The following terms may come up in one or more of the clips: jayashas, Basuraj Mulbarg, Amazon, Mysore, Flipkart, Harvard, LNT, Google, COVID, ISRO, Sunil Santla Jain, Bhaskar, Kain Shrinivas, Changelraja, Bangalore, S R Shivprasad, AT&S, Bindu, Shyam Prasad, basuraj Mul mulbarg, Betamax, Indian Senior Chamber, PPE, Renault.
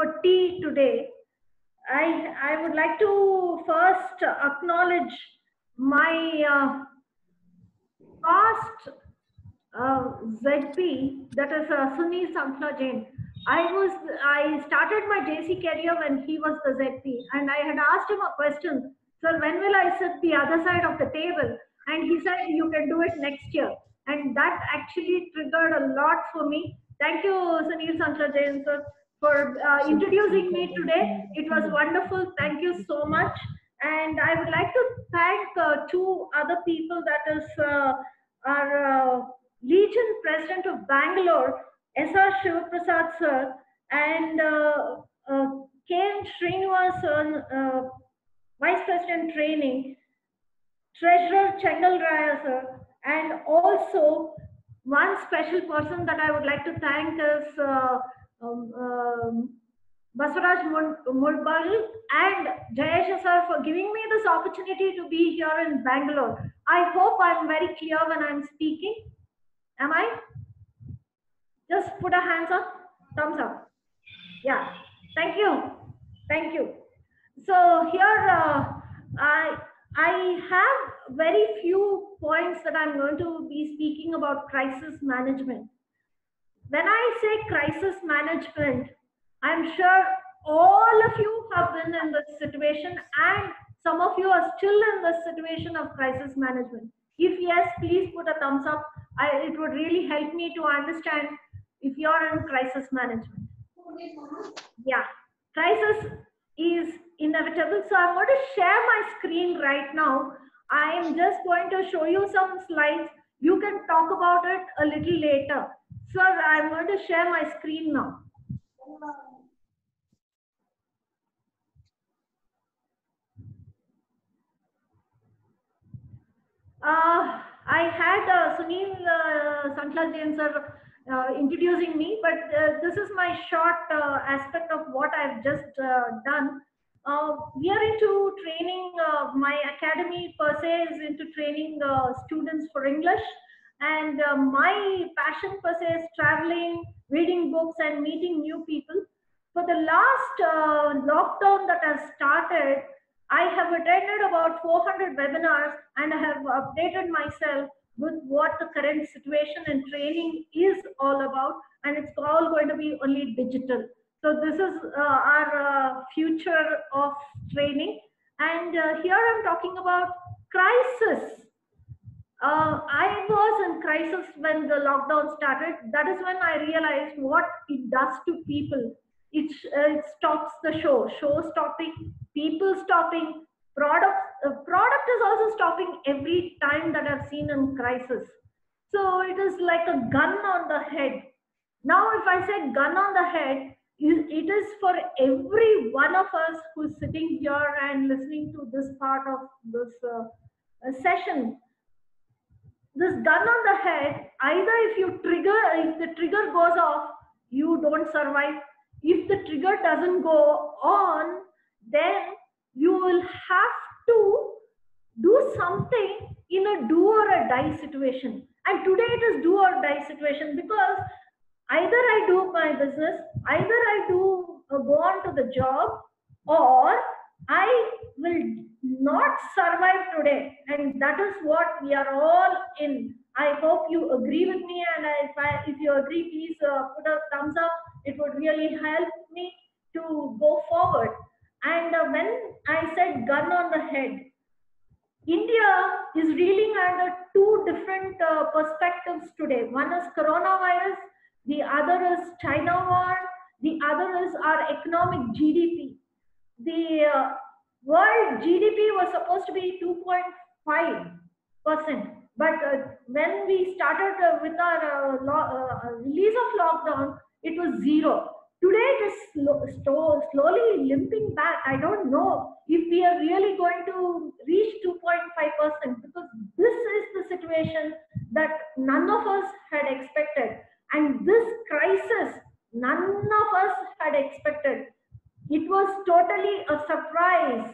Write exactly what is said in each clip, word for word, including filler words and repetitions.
for tea today, I, I would like to first acknowledge my uh, past uh, Z P, that is uh, Sunil Santla Jain. I was I started my J C career when he was the Z P, and I had asked him a question, sir, when will I sit the other side of the table? And he said, you can do it next year. And that actually triggered a lot for me. Thank you, Sunil Santla Jain, sir, for uh, introducing me today. It was wonderful. Thank you so much. And I would like to thank uh, two other people, that is uh, our uh, Region President of Bangalore, S R Shivprasad sir, and uh, uh, Kain Shrinivas sir, uh, Vice President Training, Treasurer Changelraja sir, and also one special person that I would like to thank is uh, um, um, basuraj Mul mulbarg and Jayashas sir for giving me this opportunity to be here in Bangalore. I hope I'm very clear when I'm speaking. Am I? Just put a hands up, thumbs up. Yeah, thank you, thank you. So here uh, I, I have very few points that I'm going to be speaking about crisis management. When I say crisis management, I'm sure all of you have been in this situation, and some of you are still in this situation of crisis management. If yes, please put a thumbs up. I, it would really help me to understand if you are in crisis management. Yeah, crisis is inevitable. So I'm going to share my screen right now. I am just going to show you some slides. You can talk about it a little later. Sir, I'm going to share my screen now. Uh, I had uh, Sunil uh, Santla Jain sir Uh, introducing me, but uh, this is my short uh, aspect of what I've just uh, done. Uh, we are into training, uh, my academy per se is into training uh, students for English, and uh, my passion per se is traveling, reading books and meeting new people. For the last uh, lockdown that has started, I have attended about four hundred webinars, and I have updated myself with what the current situation and training is all about, and it's all going to be only digital. So this is uh, our uh, future of training. And uh, here I'm talking about crisis. Uh, I was in crisis when the lockdown started. That is when I realized what it does to people. It, uh, it stops the show, show stopping, people stopping, Product, uh, product is also stopping every time that I've seen in crisis. So it is like a gun on the head. Now if I say gun on the head, it is for every one of us who's sitting here and listening to this part of this uh, session. This gun on the head, either if you trigger, if the trigger goes off, you don't survive. If the trigger doesn't go on, then you will have to do something in a do or a die situation. And today it is do or die situation, because either I do my business, either I do uh, go on to the job, or I will not survive today. And that is what we are all in. I hope you agree with me, and if, I, if you agree, please uh, put a thumbs up. It would really help me to go forward. And uh, when I said gun on the head, India is reeling under two different uh, perspectives today. One is coronavirus, the other is China war, the other is our economic G D P. The uh, world G D P was supposed to be two point five percent. But uh, when we started uh, with our uh, uh, release of lockdown, it was zero. Today it is slow, slowly limping back. I don't know if we are really going to reach two point five percent, because this is the situation that none of us had expected. And this crisis, none of us had expected. It was totally a surprise.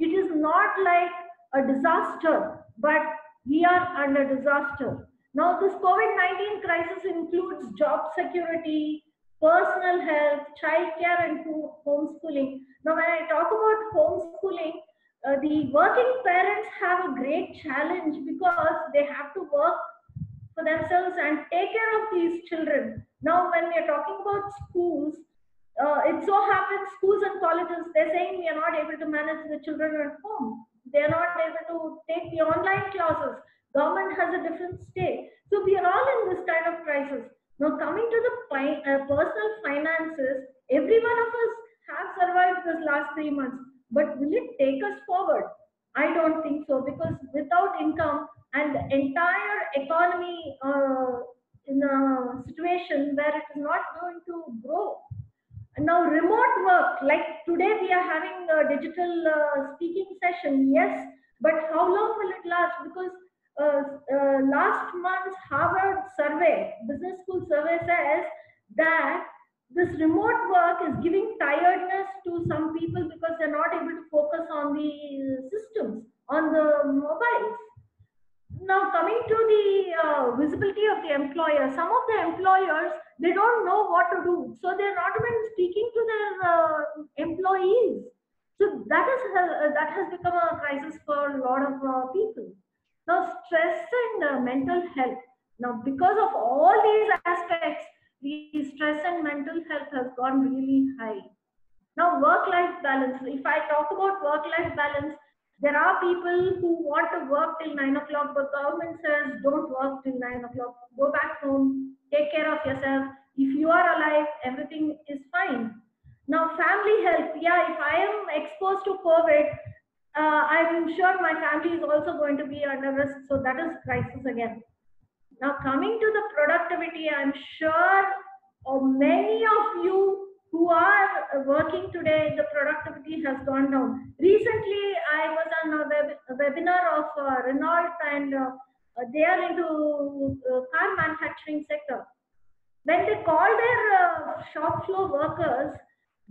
It is not like a disaster, but we are under disaster. Now this COVID nineteen crisis includes job security, personal health, child care and homeschooling. Now when I talk about homeschooling, uh, the working parents have a great challenge because they have to work for themselves and take care of these children. Now when we are talking about schools, uh, it so happens schools and colleges, they're saying we are not able to manage the children at home. They are not able to take the online classes. Government has a different stay. So we are all in this kind of crisis. Now coming to the uh, personal finances, every one of us have survived this last three months. But will it take us forward? I don't think so, because without income and the entire economy uh, in a situation where it is not going to grow. Now remote work, like today we are having a digital uh, speaking session, yes, but how long will it last? Because uh, uh, last month's Harvard survey, business school survey says that this remote work is giving tiredness to some people because they're not able to focus on the systems, on the mobiles. Now coming to the uh, visibility of the employer, some of the employers, they don't know what to do. So they're not even speaking to their uh, employees. So that is uh, that has become a crisis for a lot of uh, people. Now stress and uh, mental health. Now because of all these aspects, the stress and mental health has gone really high. Now work-life balance. If I talk about work-life balance, there are people who want to work till nine o'clock, but government says don't work till nine o'clock. Go back home, take care of yourself. If you are alive, everything is fine. Now family health. Yeah, if I am exposed to COVID, uh, I'm sure my family is also going to be under risk. So that is crisis again. Now coming to the productivity, I'm sure many of you who are working today, the productivity has gone down. Recently, I was on a, web, a webinar of uh, Renault, and uh, they are into uh, car manufacturing sector. When they called their uh, shop floor workers,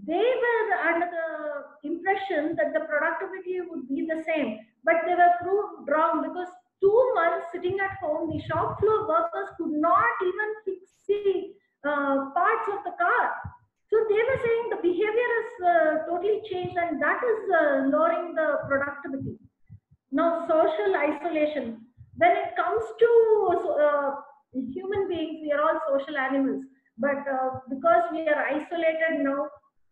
they were under the impression that the productivity would be the same, but they were proved wrong because two months sitting at home, the shop floor workers could not even fix the uh, parts of the car. So they were saying the behavior is uh, totally changed, and that is uh, lowering the productivity. Now, social isolation. When it comes to uh, human beings, we are all social animals. But uh, because we are isolated now,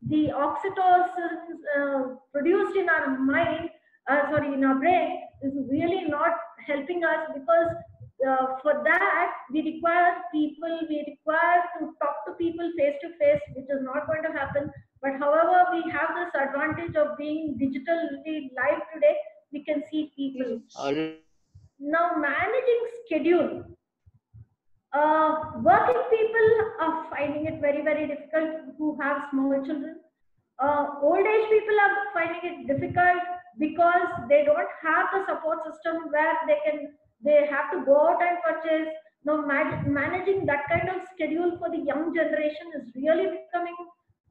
the oxytocin uh, produced in our mind, uh, sorry, in our brain, is really not helping us, because Uh, for that, we require people, we require to talk to people face to face, which is not going to happen. But however, we have this advantage of being digitally live today, we can see people. Right. Now, managing schedule. Uh, working people are finding it very, very difficult who have small children. Uh, old age people are finding it difficult because they don't have the support system where they can They have to go out and purchase. Now, managing that kind of schedule for the young generation is really becoming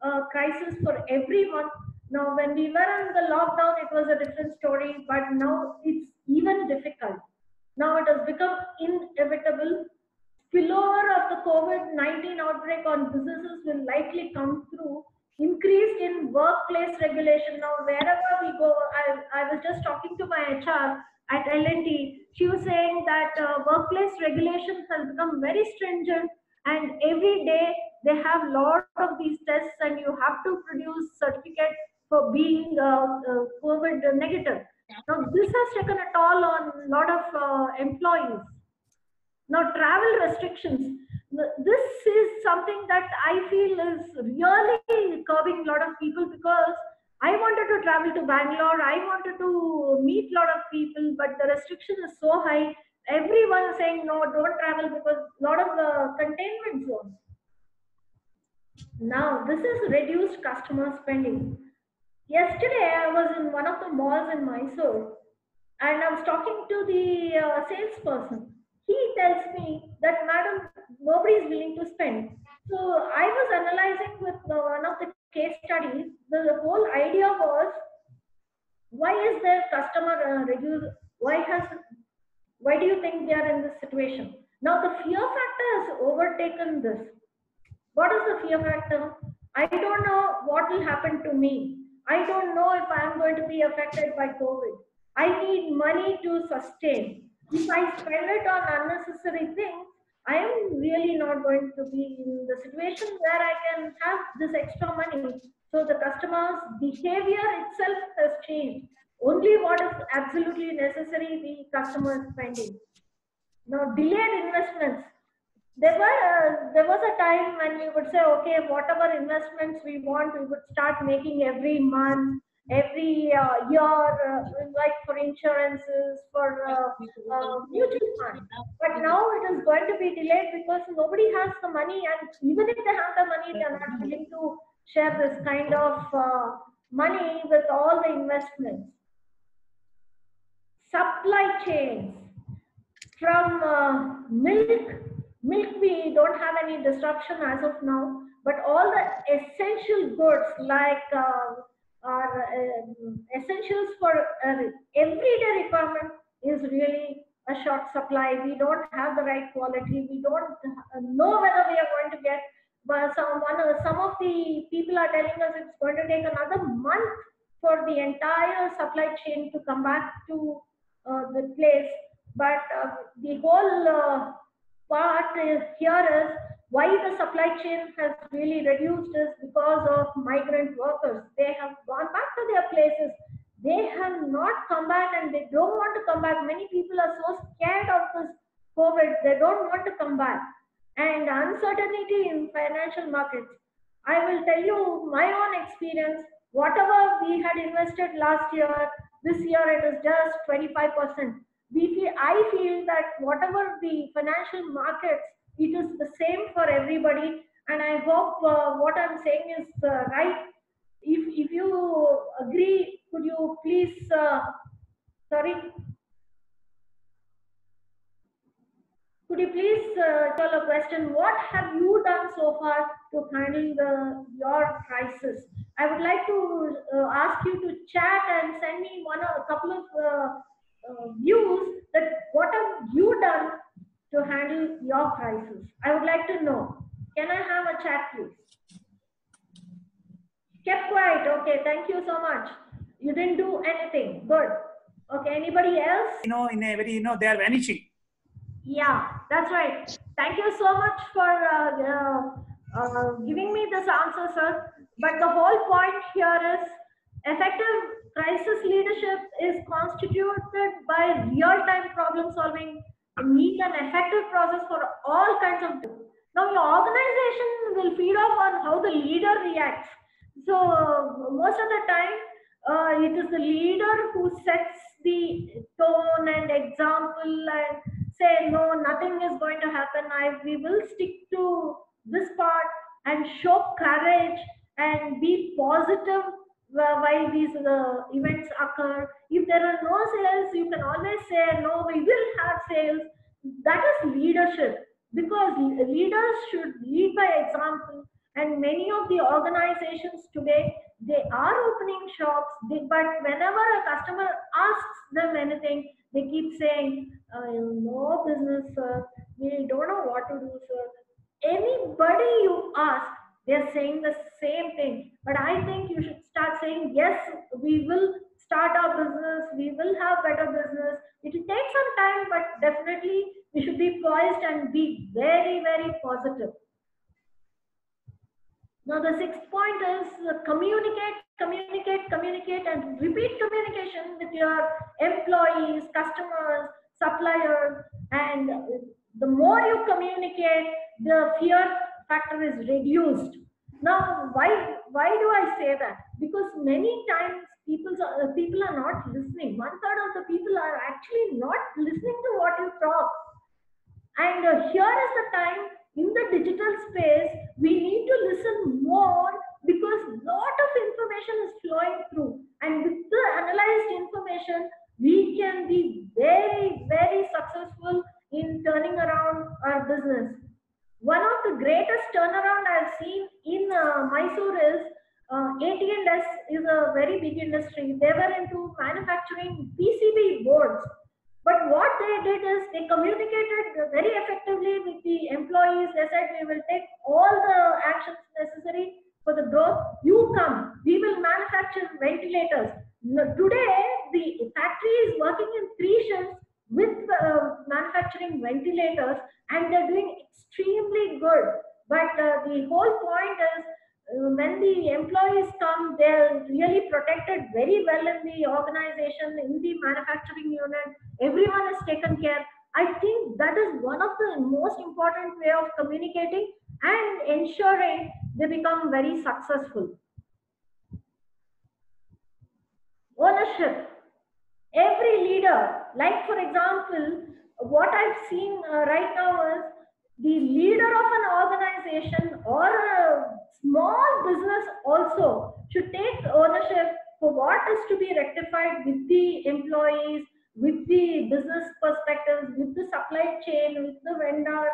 a crisis for everyone. Now, when we were in the lockdown, it was a different story, but now it's even difficult. Now, it has become inevitable. Spillover of the COVID nineteen outbreak on businesses will likely come through. Increased in workplace regulation. Now, wherever we go, I, I was just talking to my H R at L N T. She was saying that uh, workplace regulations has become very stringent, and every day they have a lot of these tests, and you have to produce certificate for being uh, uh, COVID negative. Now this has taken a toll on a lot of uh, employees. Now travel restrictions. This is something that I feel is really curbing a lot of people, because I wanted to travel to Bangalore, I wanted to meet a lot of people, but the restriction is so high. Everyone is saying, no, don't travel, because a lot of uh, containment zones. Now, this is reduced customer spending. Yesterday, I was in one of the malls in Mysore, and I was talking to the uh, salesperson. He tells me that, madam, nobody is willing to spend. So I was analyzing with uh, one of the case studies, the whole idea was, why is their customer uh, reduced? Why has? Why do you think they are in this situation? Now the fear factor has overtaken this. What is the fear factor? I don't know what will happen to me. I don't know if I am going to be affected by COVID. I need money to sustain. If I spend it on unnecessary things, I am really not going to be in the situation where I can have this extra money. So the customer's behavior itself has changed. Only what is absolutely necessary the customer is spending. Now delayed investments. There were uh, there was a time when we would say, okay, whatever investments we want, we would start making every month, every uh, year, uh, like for insurances, for uh, uh, mutual funds. But now it is going to be delayed because nobody has the money, and even if they have the money, they are not willing to share this kind of uh, money with all the investments. Supply chains from uh, milk. Milk, we don't have any disruption as of now, but all the essential goods like uh, our uh, essentials for uh, everyday requirement is really a short supply. We don't have the right quality. We don't know whether we are going to get. But some one uh, some of the people are telling us it's going to take another month for the entire supply chain to come back to uh, the place. But uh, the whole uh, part is here is why the supply chain has really reduced is because of migrant workers. They have gone back to their places. They have not come back and they don't want to come back. Many people are so scared of this COVID. They don't want to come back. And uncertainty in financial markets. I will tell you my own experience. Whatever we had invested last year, this year it is just twenty-five percent. We feel, I feel that whatever the financial markets, it is the same for everybody. And I hope uh, what I'm saying is uh, right. If, if you agree, could you please, uh, sorry. Could you please uh, tell a question? What have you done so far to handle the, your crisis? I would like to uh, ask you to chat and send me one or a couple of uh, Uh, views that what have you done to handle your crisis? I would like to know. Can I have a chat, please? Kept quiet. Okay, thank you so much. You didn't do anything. Good. Okay, anybody else? You know, in every, you know, they are vanishing. Yeah, that's right. Thank you so much for uh, uh, uh, giving me this answer, sir. But the whole point here is effective crisis leadership is constituted by real-time problem-solving, neat and effective process for all kinds of things. Now, your organization will feed off on how the leader reacts. So, most of the time, uh, it is the leader who sets the tone and example and say, no, nothing is going to happen. I, we will stick to this part and show courage and be positive while these uh, events occur. If there are no sales, you can always say, no, we will have sales. That is leadership, because leaders should lead by example. And many of the organizations today, they are opening shops, they, but whenever a customer asks them anything, they keep saying, uh, no business, sir. We don't know what to do, sir. Anybody you ask, they are saying the same thing. But I think you should start saying, yes, we will start our business, we will have better business. It will take some time, but definitely we should be poised and be very, very positive. Now the sixth point is communicate, communicate, communicate and repeat communication with your employees, customers, suppliers. And the more you communicate, the fear factor is reduced. Now, why why do I say that? Because many times people uh, people are not listening. One third of the people are actually not listening to what you talk. And uh, here is the time in the digital space we need to listen more because a lot of information is flowing through. And with the analyzed information, we can be very, very successful in turning around our business. One of the greatest turnaround I've seen in uh, Mysore is uh, A T and S is a very big industry. They were into manufacturing P C B boards. But what they did is they communicated very effectively with the employees. They said, we will take all the actions necessary for the growth. You come, we will manufacture ventilators. Today, the factory is working in three shifts with uh, manufacturing ventilators, and they're doing extremely good. But uh, the whole point is, uh, when the employees come, they're really protected very well in the organization, in the manufacturing unit. Everyone is taken care. I think that is one of the most important way of communicating and ensuring they become very successful. Ownership. Every leader, like for example, what I've seen uh, right now is the leader of an organization or a small business also should take ownership for what is to be rectified with the employees, with the business perspectives, with the supply chain, with the vendors.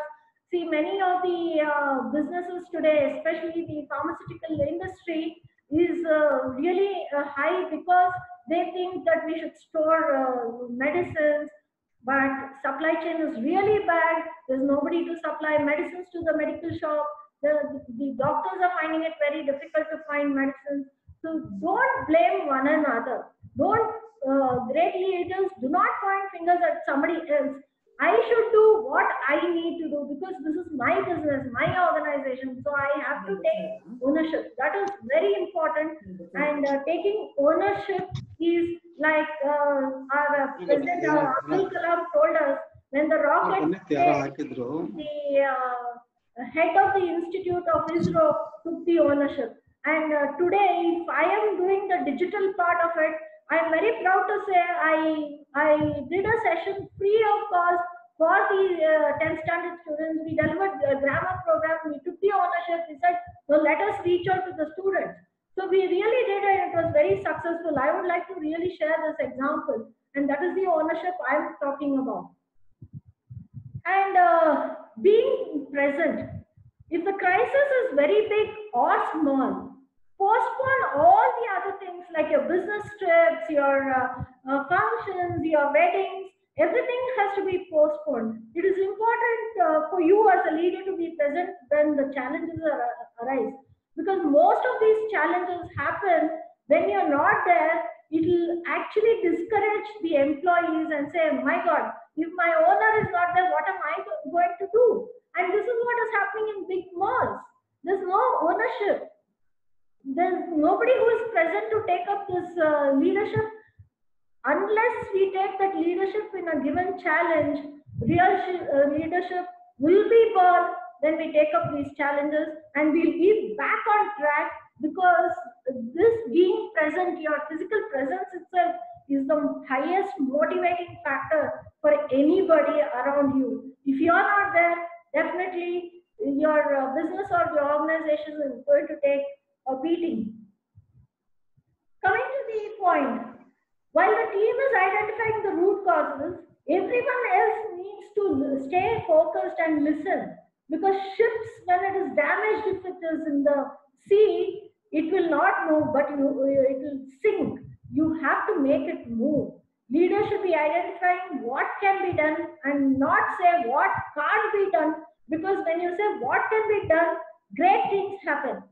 See, many of the uh, businesses today, especially the pharmaceutical industry, is uh, really uh, high because they think that we should store uh, medicines, but supply chain is really bad. There's nobody to supply medicines to the medical shop. The, the doctors are finding it very difficult to find medicines. So don't blame one another. Don't, uh, great leaders do not point fingers at somebody else. I should do what I need to do because this is my business, my organization. So I have to take ownership. That is very important. And uh, taking ownership is like uh, our uh, President Abdul Kalam told us, when the rocket hit, the uh, head of the Institute of ISRO took the ownership. And uh, today, if I am doing the digital part of it, I am very proud to say I I did a session free of cost for the uh, tenth standard students. We delivered a grammar program. We took the ownership. We said, "So let us reach out to the students." So we really did it. It was very successful. I would like to really share this example, and that is the ownership I am talking about. And uh, being present. If the crisis is very big or small, postpone all the other things like your business trips, your uh, uh, functions, your weddings. Everything has to be postponed. It is important uh, for you as a leader to be present when the challenges are, arise, because most of these challenges happen when you're not there. It will actually discourage the employees and say, my God, if my owner is not there, what am I going to do? And this is what is happening in big malls. There's no ownership. There's nobody who is present to take up this uh, leadership. Unless we take that leadership in a given challenge, real uh, leadership will be born. Then we take up these challenges and we'll be back on track, because this being present, your physical presence itself is the highest motivating factor for anybody around you. If you're not there, definitely your uh, business or your organization is going to take or beating. Coming to the point, while the team is identifying the root causes, everyone else needs to stay focused and listen, because ships, when it is damaged, if it is in the sea, it will not move, but it will sink. You have to make it move. Leaders should be identifying what can be done and not say what can't be done, because when you say what can be done, great things happen.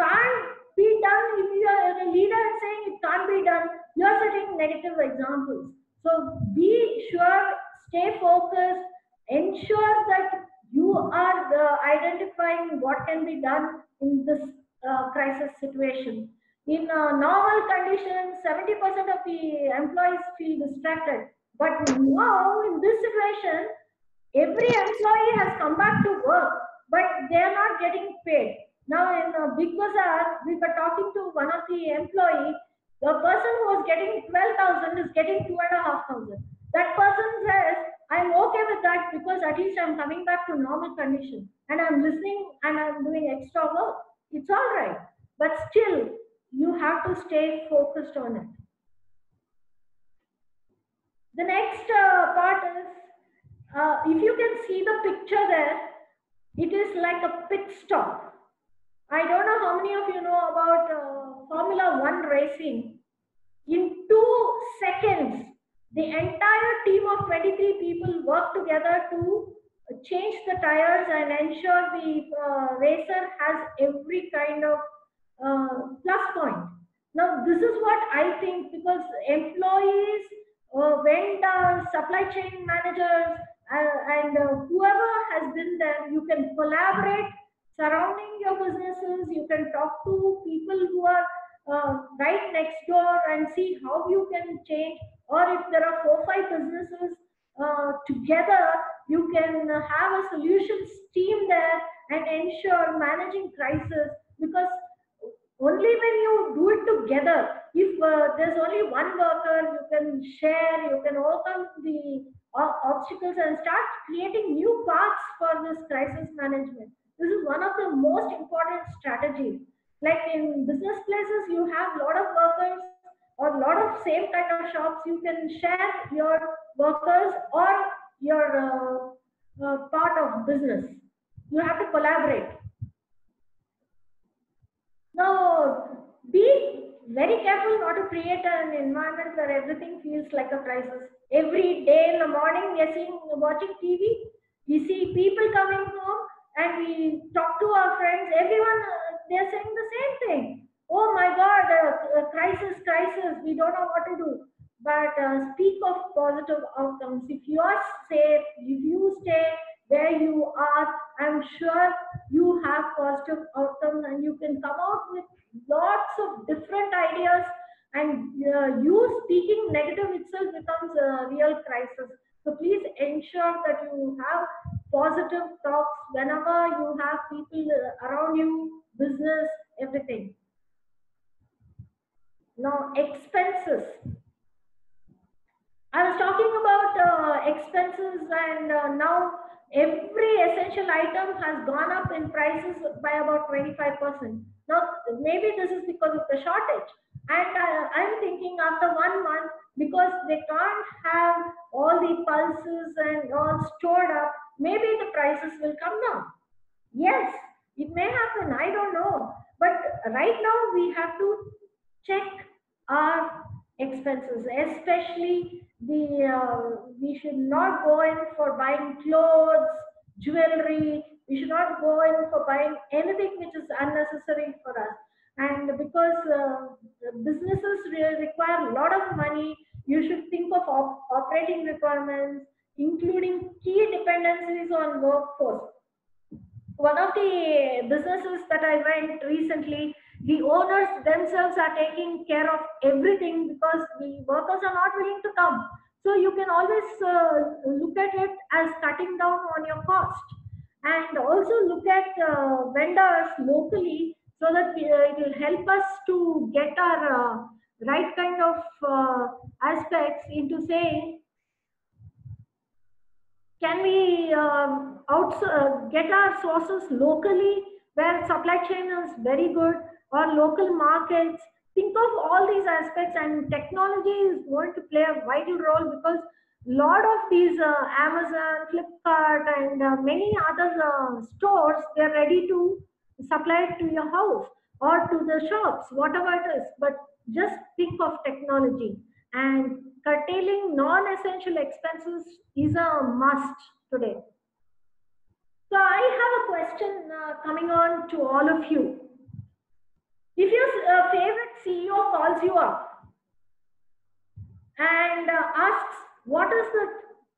Can't be done, if you are a leader saying it can't be done, you are setting negative examples. So be sure, stay focused, ensure that you are uh, identifying what can be done in this uh, crisis situation. In uh, normal conditions, seventy percent of the employees feel distracted. But now, in this situation, every employee has come back to work, but they are not getting paid. Now in a Big Bazaar, we were talking to one of the employees. The person who was getting twelve thousand is getting two and a half thousand. That person says, I'm okay with that because at least I'm coming back to normal condition and I'm listening and I'm doing extra work. It's all right. But still, you have to stay focused on it. The next uh, part is, uh, if you can see the picture there, it is like a pit stop. I don't know how many of you know about uh, Formula One racing. In two seconds, The entire team of twenty-three people worked together to change the tires and ensure the uh, racer has every kind of uh, plus point. Now this is what I think, because employees, uh, vendors, supply chain managers, uh, and uh, whoever has been there, you can collaborate surrounding your businesses. You can talk to people who are uh, right next door and see how you can change. Or if there are four or five businesses uh, together, you can have a solutions team there and ensure managing crisis, because only when you do it together, if uh, there's only one worker, you can share, you can overcome the uh, obstacles and start creating new paths for this crisis management. This is one of the most important strategies. Like in business places, you have a lot of workers or a lot of same kind of shops. You can share your workers or your uh, uh, part of business. You have to collaborate. Now, be very careful not to create an environment where everything feels like a crisis. Every day in the morning, we are seeing, watching T V. We see people coming home and we talk to our friends. Everyone, uh, they are saying the same thing. Oh my God, uh, uh, crisis, crisis, we don't know what to do. But uh, speak of positive outcomes. If you are safe, if you stay where you are, I'm sure you have positive outcomes, and you can come out with lots of different ideas, and uh, you speaking negative itself becomes a real crisis. So please ensure that you have positive talks whenever you have people around you, business, everything. Now, expenses. I was talking about uh, expenses, and uh, now every essential item has gone up in prices by about twenty-five percent. Now, maybe this is because of the shortage. And uh, I'm thinking after one month, because they can't have all the pulses and all stored up, maybe the prices will come down. Yes, it may happen, I don't know. But right now, we have to check our expenses, especially the uh, we should not go in for buying clothes, jewelry. We should not go in for buying anything which is unnecessary for us. And because uh, businesses really require a lot of money, you should think of op operating requirements, including key dependencies on workforce. One of the businesses that I went recently, the owners themselves are taking care of everything because the workers are not willing to come. So you can always uh, look at it as cutting down on your cost. And also look at uh, vendors locally, so that we, uh, it will help us to get our uh, right kind of uh, aspects into saying, can we um, uh, get our sources locally where supply chain is very good, or local markets. Think of all these aspects, and technology is going to play a vital role, because a lot of these uh, Amazon, Flipkart, and uh, many other uh, stores, they're ready to supply it to your house or to the shops, whatever it is. But just think of technology, and curtailing non-essential expenses is a must today. So I have a question uh, coming on to all of you. If your uh, favorite C E O calls you up and uh, asks, what is the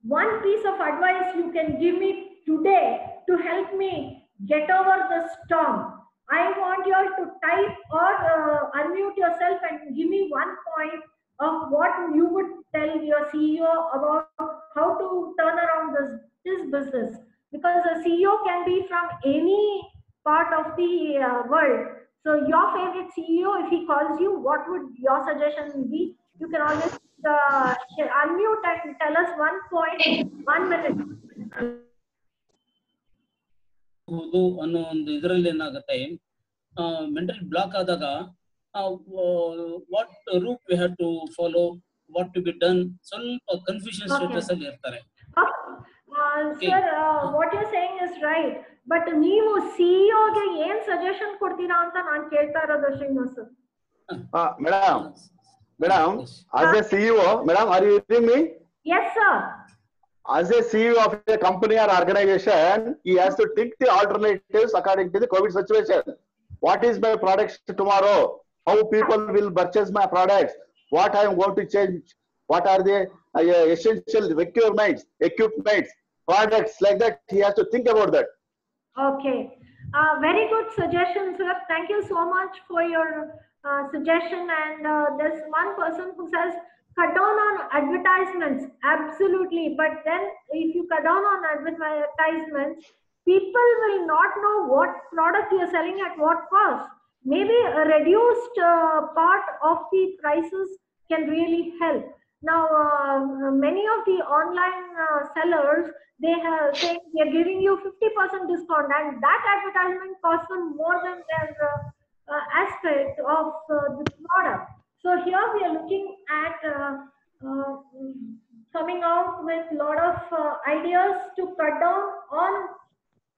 one piece of advice you can give me today to help me get over the storm? I want you all to type or uh, unmute yourself and give me one point of what you would tell your C E O about how to turn around this, this business. Because a C E O can be from any part of the uh, world. So your favorite C E O, if he calls you, what would your suggestion be? You can always uh, unmute and tell us one point, one minute. Mental block adaga. What route we have to follow? What to be done? Some confusion status al irtare. Uh, okay. Sir, uh, what you're saying is right, but you C E O ge yen suggestion kodtira anta naan kelta iroddu sir. Madam, Madam, yes. As a C E O, madam, are you hearing me? Yes, sir. As a C E O of a company or organization, he has to think the alternatives according to the COVID situation. What is my products tomorrow? How people will purchase my products? What I am going to change? What are the uh, essential requirements, equipments, products like that? He has to think about that. Okay, uh, very good suggestion, sir. Thank you so much for your uh, suggestion. And uh, there's one person who says, cut down on advertisements. Absolutely, but then if you cut down on advertisements, people will not know what product you are selling at what cost. Maybe a reduced uh, part of the prices can really help. Now uh, many of the online uh, sellers, they have saying they are giving you fifty percent discount, and that advertisement costs them more than their uh, uh, aspect of uh, the product. So here we are looking at uh, uh, coming out with lot of uh, ideas to cut down on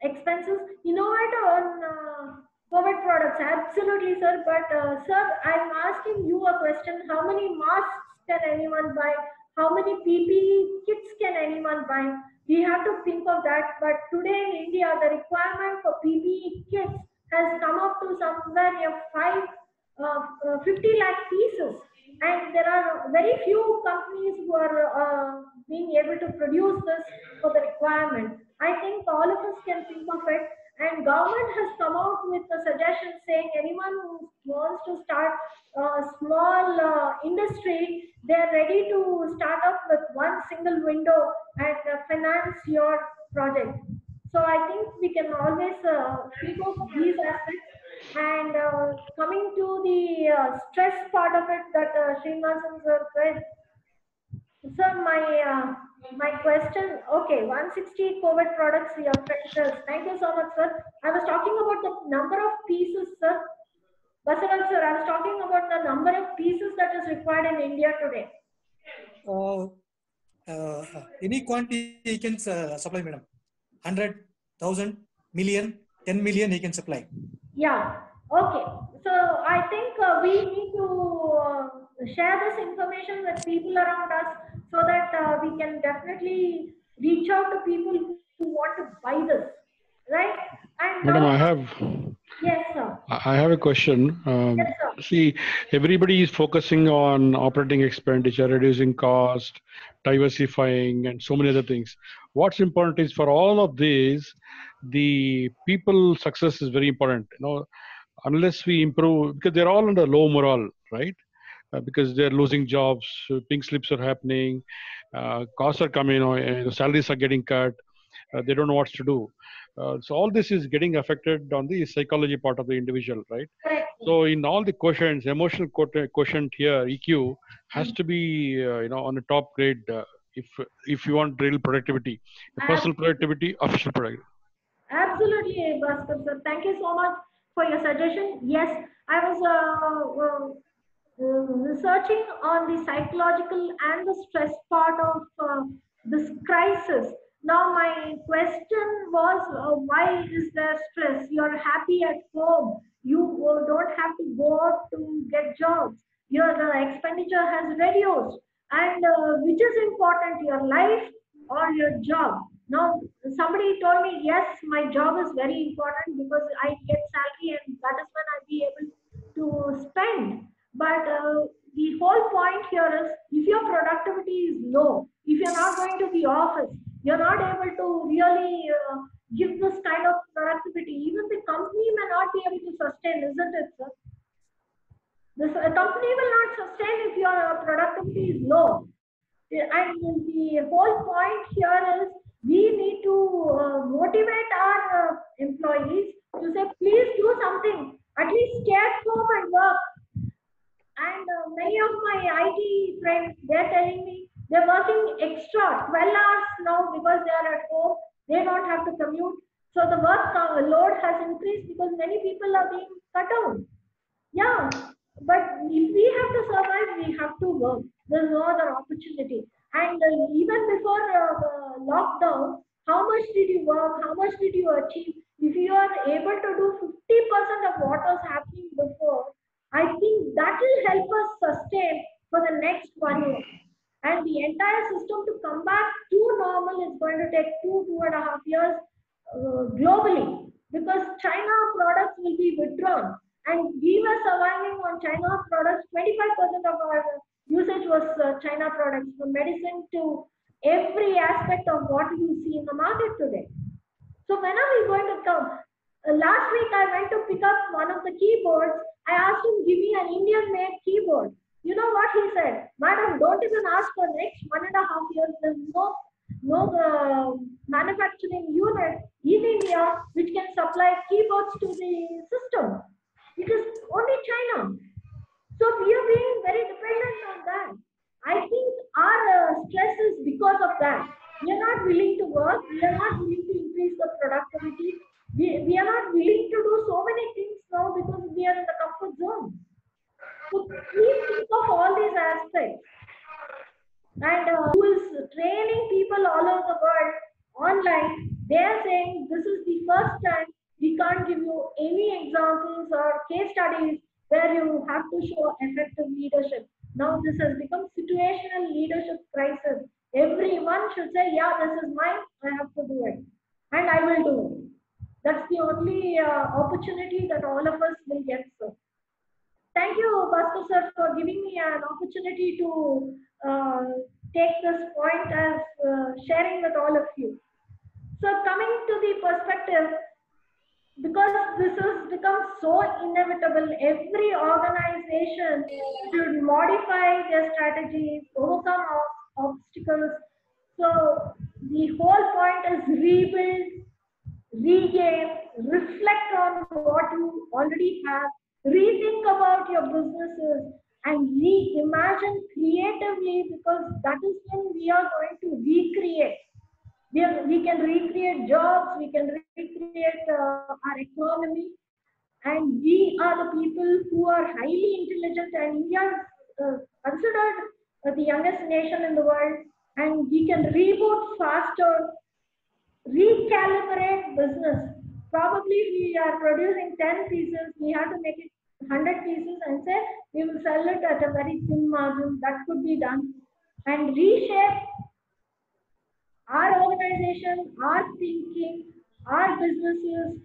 expenses, innovate on uh, COVID products. Absolutely, sir. But uh, sir, I'm asking you a question. How many masks can anyone buy? How many P P E kits can anyone buy? We have to think of that. But today in India, the requirement for P P E kits has come up to somewhere near five. Uh, uh, fifty lakh pieces, and there are very few companies who are uh, being able to produce this for the requirement. I think all of us can think of it, and government has come out with a suggestion saying anyone who wants to start a small uh, industry, they are ready to start up with one single window and uh, finance your project. So I think we can always uh, think of these aspects. And uh, coming to the uh, stress part of it that uh, Srinivasan sir said, sir, my uh, my question, okay, one hundred sixty COVID products your freshers. Thank you so much, sir. I was talking about the number of pieces, sir. Basuraj sir, I was talking about the number of pieces that is required in India today. Uh, uh, any quantity he can uh, supply, madam. Hundred, thousand, million, ten million he can supply. Yeah. Okay. So I think uh, we need to uh, share this information with people around us so that uh, we can definitely reach out to people who want to buy this, right? And madam, I have. Yes, sir. I have a question. Um, yes, sir. See, everybody is focusing on operating expenditure, reducing cost, diversifying, and so many other things. What's important is for all of these, the people success is very important. You know, unless we improve, because they're all under low morale, right? Uh, because they're losing jobs, pink slips are happening, uh, costs are coming, you know, and salaries are getting cut. Uh, they don't know what to do. Uh, so all this is getting affected on the psychology part of the individual, right? So in all the quotients, emotional quotient here, E Q has to be, uh, you know, on the top grade. Uh, if if you want real productivity, personal productivity, official productivity. Absolutely, Bhaskar sir. Thank you so much for your suggestion. Yes, I was uh, uh, researching on the psychological and the stress part of uh, this crisis. Now my question was, uh, why is there stress? You're happy at home. You don't have to go out to get jobs. Your uh, expenditure has reduced. And uh, which is important, your life or your job? Now somebody told me, yes, my job is very important because I get salary and that is when I'll be able to spend. But uh, the whole point here is, if your productivity is low, if you're not going to the office, you're not able to really uh, give this kind of productivity. Even the company may not be able to sustain, isn't it, sir? This uh, company will not sustain if your productivity is low. And the whole point here is we need to uh, motivate our uh, employees to say, please do something. At least stay at home and work. And uh, many of my I T friends, they're telling me, they're working extra twelve hours now because they are at home. They don't have to commute. So the work load has increased because many people are being cut down. Yeah, but if we have to survive, we have to work. There's no other opportunity. And uh, even before uh, the lockdown, how much did you work? How much did you achieve? If you are able to do fifty percent of what was happening before, I think that will help us sustain for the next one year, and the entire system to come back to normal is going to take two two and a half years uh, globally, because China products will be withdrawn, and we were surviving on China products. twenty-five percent of our usage was uh, China products, from medicine to every aspect of what you see in the market today. So when are we going to come? Uh, last week I went to pick up one of the keyboards. I asked him, give me an Indian made keyboard. You know what he said? Madam, don't even ask for next one and a half years. There's no no uh, manufacturing unit in India which can supply keyboards to the system. It is only China. So we are being very dependent on that. I think our uh, stress is because of that. We are not willing to work. We are not willing to increase the productivity. We, we are not willing to do so many things now because we are in the comfort zone. So please think of all these aspects. And uh, who is training people all over the world online? They are saying this is the first time we can't give you any examples or case studies where you have to show effective leadership. Now this has become situational leadership crisis. Everyone should say, yeah, this is mine, I have to do it, and I will do it. That's the only uh, opportunity that all of us will get. So thank you, Bhaskar sir, for giving me an opportunity to uh, take this point as uh, sharing with all of you. So coming to the perspective, because this has become so inevitable, every organization should modify their strategies, overcome all obstacles. So the whole point is rebuild, regain, reflect on what you already have, rethink about your businesses, and reimagine creatively, because that is when we are going to recreate. We, are, we can recreate jobs, we can recreate uh, our economy, and we are the people who are highly intelligent, and India is uh, considered the youngest nation in the world, and we can reboot faster, recalibrate business. Probably we are producing ten pieces, we have to make it one hundred pieces and say we will sell it at a very thin margin. That could be done, and reshape our organization, our thinking, our businesses,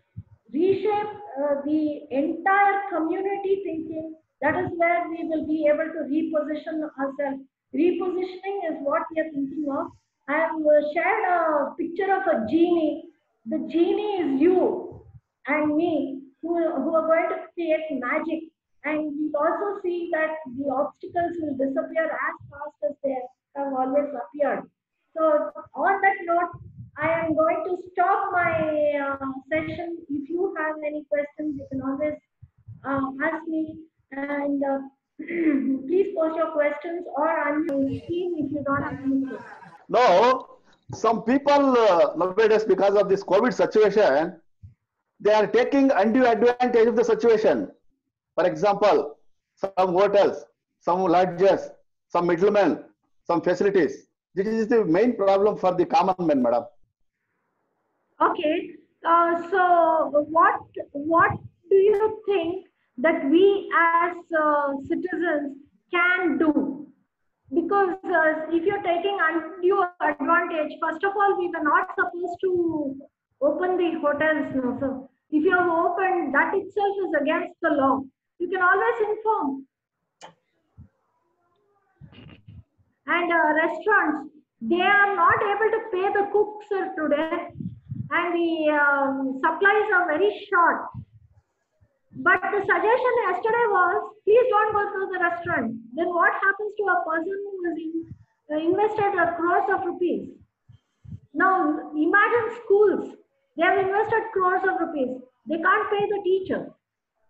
reshape uh, the entire community thinking. That is where we will be able to reposition ourselves. Repositioning is what we are thinking of. I have shared a picture of a genie. The genie is you and me, who, who are going to create magic. And we also see that the obstacles will disappear as fast as they have always appeared. So on that note, I am going to stop my uh, session. If you have any questions, you can always uh, ask me. And uh, please post your questions or unmute team if you don't have any questions. No, some people uh, nowadays, because of this COVID situation, they are taking undue advantage of the situation. For example, some hotels, some lodges, some middlemen, some facilities. This is the main problem for the common man, madam. Okay, uh, so what what do you think that we as uh, citizens can do? Because uh, if you're taking undue advantage, first of all, we were not supposed to open the hotels now. So if you have opened, that itself is against the law. You can always inform. And uh, restaurants, they are not able to pay the cooks today, and the um, supplies are very short. But the suggestion yesterday was, please don't go to the restaurant. Then what happens to a person who has in, uh, invested a crores of rupees? Now imagine schools. They have invested crores of rupees. They can't pay the teacher.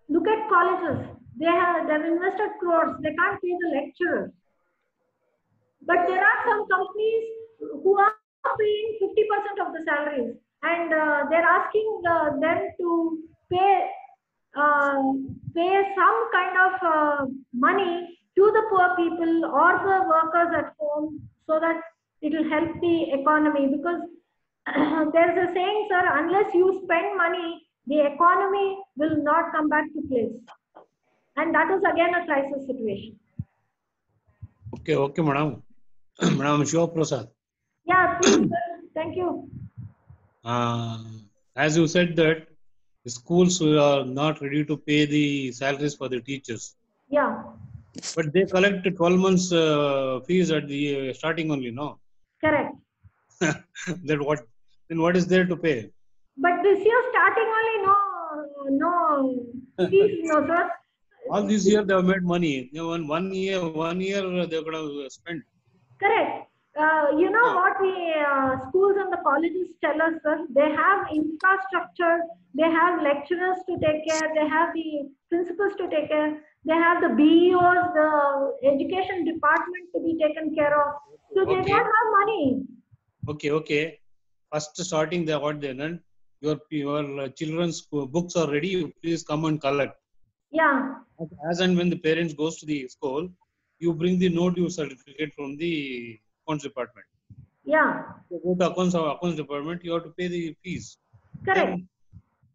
Look at colleges. They have they have invested crores. They can't pay the lecturer. But there are some companies who are paying fifty percent of the salaries, and uh, they're asking uh, them to pay. Uh, pay some kind of uh, money to the poor people or the workers at home, so that it will help the economy. Because there's a saying, sir, unless you spend money, the economy will not come back to place, and that is again a crisis situation. Okay, okay, madam. Madam Shyam Prasad. Yeah, please, thank you. Uh, as you said that schools are not ready to pay the salaries for the teachers. Yeah. But they collect twelve months uh, fees at the uh, starting only, no? Correct. Then what? Then what is there to pay? But this year starting only, no, no fees, no sir. All this year they have made money. They one one year, one year they could have spent. Correct. Uh, you know yeah. what we uh, schools and the colleges tell us, sir. They have infrastructure. They have lecturers to take care. They have the principals to take care. They have the B E Os, the education department to be taken care of. So okay. they don't have money. Okay, okay. First starting the what then? And your your children's books are ready. You please come and collect. Yeah. As and when the parents goes to the school, you bring the no due certificate from the accounts department. Yeah. You go to accounts or accounts department. You have to pay the fees. Correct. Then,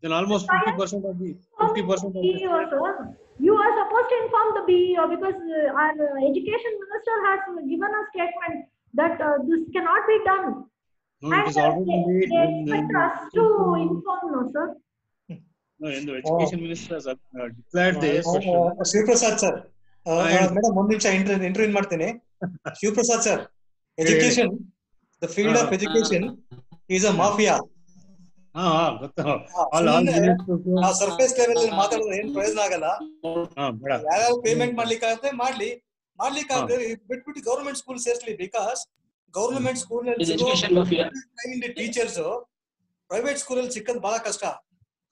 then almost fifty percent of the fifty percent of the. You are supposed to inform the B E O because our education minister has given a statement that uh, this cannot be done. No, and it is already made. They trust to inform, no, sir. No, and the education oh. minister has uh, declared oh, this. Oh, oh, Shivprasad sir, madam, one minute I enter enter in Martine. Shivprasad sir, education, the field of education is a mafia. हाँ हाँ surface level में माताओं ने इन प्रयोजन आ गला यार payment Marley करते हैं मार्ली मार्ली करते हैं बिट बिट गवर्नमेंट स्कूल सेस्टली बिकॉज़ गवर्नमेंट स्कूल ने education mafia training D teachers हो प्राइवेट स्कूल ने चिकन बाला कस्टा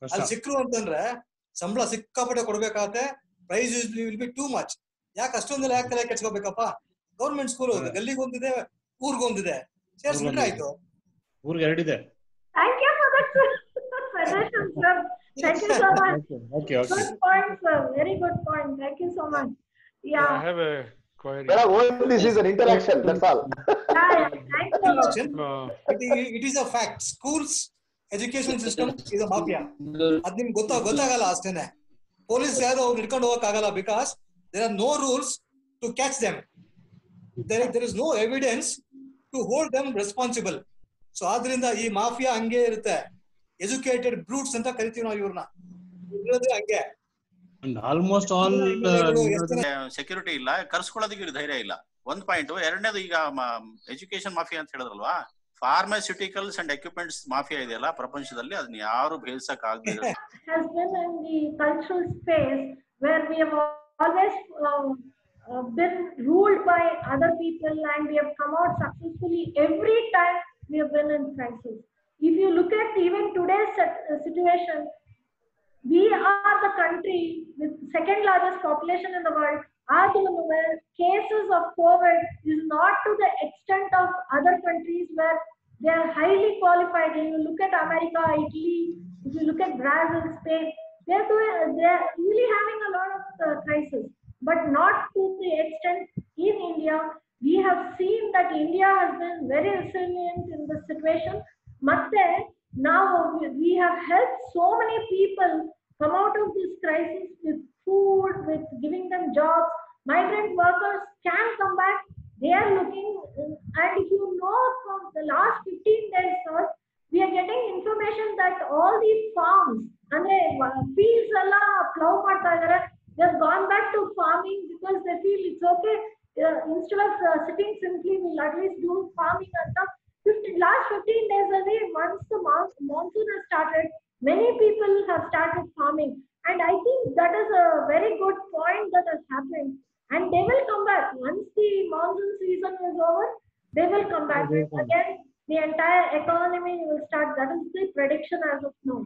अल सिक्रू अंदर रहा संभला सिक्का पटे कोड़बे कहते हैं price usually will be too much या कस्टों ने लायक लायक कच्चा बेकपा गवर्नमेंट स्कूल हो गली गोंदी दे पूर गोंदी दे चेस मिल रही तो पूर गैरेटी दे thank you Suggestions, sir. Thank you so much. Okay, okay. Good point, sir. Very good point. Thank you so much. Yeah. I have a query. Well, this is an interaction. That's all. Yeah, thank you. It is a fact. Schools, education system is a mafia. Adim gota gota gala astena. Police yada or nirkand over kagala because there are no rules to catch them. There there is no evidence to hold them responsible. So adrinda ee mafia ange irutte. Educated brutes ಅಂತ ಕರೀತೀವಿ ನಾವು ಇವರನ್ನ ಇರೋದು ಹಾಗೆ and almost all security ಇಲ್ಲ ಕರ್ಸ್ಕೊಳ್ಳೋದಿಕ್ಕೆ ಧೈರ್ಯ ಇಲ್ಲ ಒಂದು ಪಾಯಿಂಟ್ ಎರಡನೇದು ಈಗ ಎಜುಕೇಶನ್ ಮಾಫಿಯಾ ಅಂತ ಹೇಳಿದ್ರಲ್ವಾ ಫಾರ್ಮಾಸ್ಯೂಟಿಕಲ್ಸ್ ಅಂಡ್ equipments ಮಾಫಿಯಾ ಇದೆಯಲ್ಲ ಪ್ರಪಂಚದಲ್ಲಿ ಅದನ್ನ ಯಾರು ಭೇದಿಸಕ ಆಗದಿರೋ has been in the cultural space where we have always uh, been ruled by other people and we have come out successfully every time we have been in crisis. If you look at even today's situation, we are the country with second largest population in the world. Our cases of COVID is not to the extent of other countries where they are highly qualified. If you look at America, Italy, if you look at Brazil, Spain, they are doing, they are really having a lot of uh, crisis, but not to the extent in India. We have seen that India has been very resilient in this situation. ಮತ್ತೆ ನಾವು we have helped so many people come out of this crisis with food, with giving them jobs. Migrant workers can come back. They are looking, and if you know from the last fifteen days sir, we are getting information that all these farms andre fields alla plow ಮಾಡ್ತಾ ಇದ್ದಾರೆ. They have gone back to farming because they feel it's okay. Uh, instead of uh, sitting simply, we we'll at least do farming and stuff. fifteen, last fifteen days away, once the monsoon has started, many people have started farming, and I think that is a very good point that has happened. And they will come back once the monsoon season is over. They will come back again. The entire economy will start. That is the prediction as of now.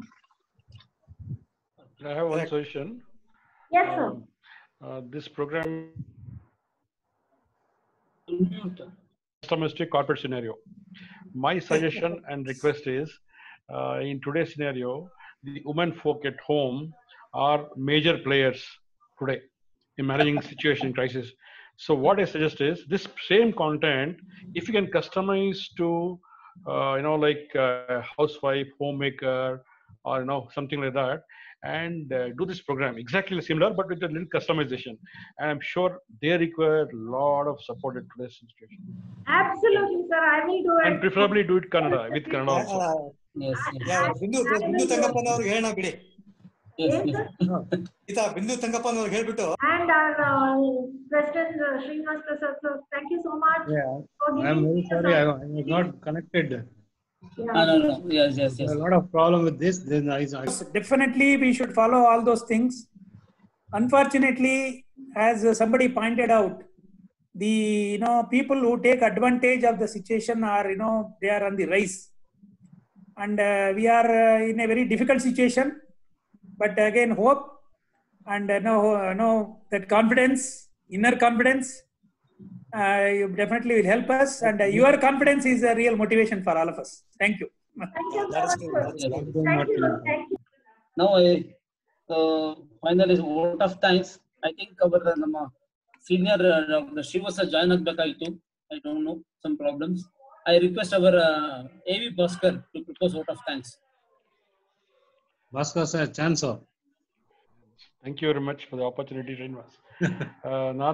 I have one question. Yes, sir. Um, uh, this program. Domestic corporate scenario. My suggestion and request is, uh, in today's scenario, the women folk at home are major players today in managing situation crisis. So what I suggest is this same content, if you can customize to, uh, you know, like uh, housewife, homemaker, or you know something like that, and uh, do this program exactly similar, but with a little customization. And I'm sure they require a lot of support at today's institution. Absolutely, sir. I will do it. And preferably do it Kannada, with Kannada also. Yes. Yeah. Bindu, Bindu Thangappan avaru helana bidi. Yes. Ita Bindu Thangappan avaru helbittu. And our uh, President uh, Srinivas Prasad, sir, thank you so much. Yeah. I am very sorry. I was not connected. Yeah. No, no, no. Yes, yes, yes. A lot of problem with this. Then I, I... Definitely, we should follow all those things. Unfortunately, as somebody pointed out, the you know people who take advantage of the situation are you know they are on the rise, and uh, we are uh, in a very difficult situation. But again, hope and uh, no, uh, no, that confidence, inner confidence. Uh, you definitely will help us, and uh, your confidence is a real motivation for all of us. Thank you. Thank you. Thank you. Thank you. Now, uh, final is vote of thanks. I think our uh, senior uh, Shivasa join agbekitu. I don't know, some problems. I request our uh, A V Bhaskar to propose vote of thanks. Bhaskar sir, chance sir. Thank you very much for the opportunity, Srinivas. Now,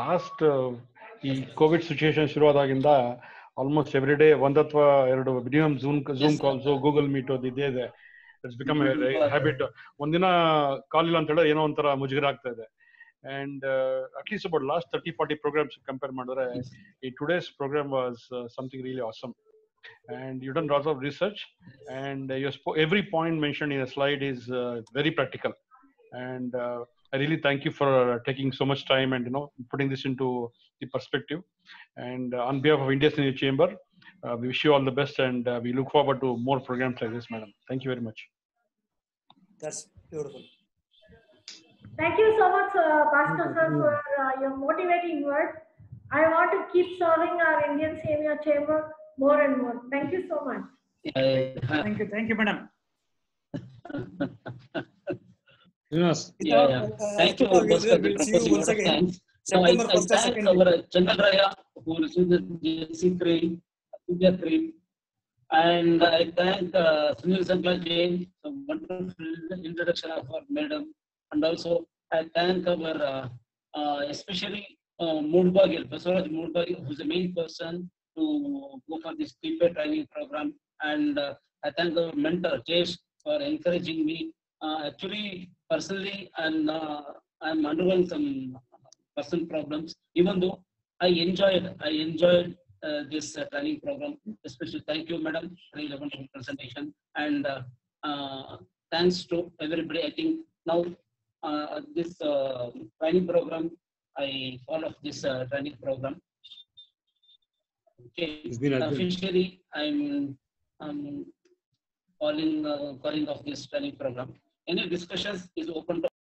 last. Uh, ಈ Covid situation ಶುರುವಾದಾಗಿಂದ almost every day ಒಂದ್ ಅಥವಾ ಎರಡು minimum zoom zoom calls Google meet ಅದು ಇದೇ ಇದೆ. It's become habit. ಒಂದಿನ call ಇಲ್ಲ ಅಂತ ಹೇಳಿದ್ರೆ ಏನೋ ಒಂಥರ ಮುಜುಗರ ಆಗ್ತಾ ಇದೆ. And at least about last thirty forty programmes compare ಮಾಡಿದ್ರೆ ಈ today's programme was something really awesome. And you've done lots of research, and uh, your every point mentioned in a slide is uh, very practical. And uh, I really thank you for uh, taking so much time and you know putting this into the perspective. And uh, on behalf of India Senior Chamber, uh, we wish you all the best, and uh, we look forward to more programs like this, madam. Thank you very much. That's beautiful. Thank you so much, uh, Pastor sir, for uh, your motivating words. I want to keep serving our Indian Senior Chamber more and more. Thank you so much. Uh, thank you, thank you, madam. Yes. Yeah, yeah. Uh, thank you, Bhaskar. We'll see you once again. So I thank our Changelraja who received the J C cream, India cream, and I thank uh, Sunil Santla Jain for wonderful introduction of our madam, and also I thank our uh, uh, especially uh, Mulbarg, Basuraj Mul mulbarg, who is the main person to go for this prepaid training program, and uh, I thank our mentor Jesh for encouraging me. Uh, actually, personally, and uh, I'm undergoing some personal problems. Even though I enjoyed, I enjoyed uh, this uh, training program. Especially, thank you, madam, for the wonderful presentation, and uh, uh, thanks to everybody. I think now uh, this uh, training program, I follow this uh, training program. Okay, officially, I'm um, calling uh, calling off this training program. Any discussions is open to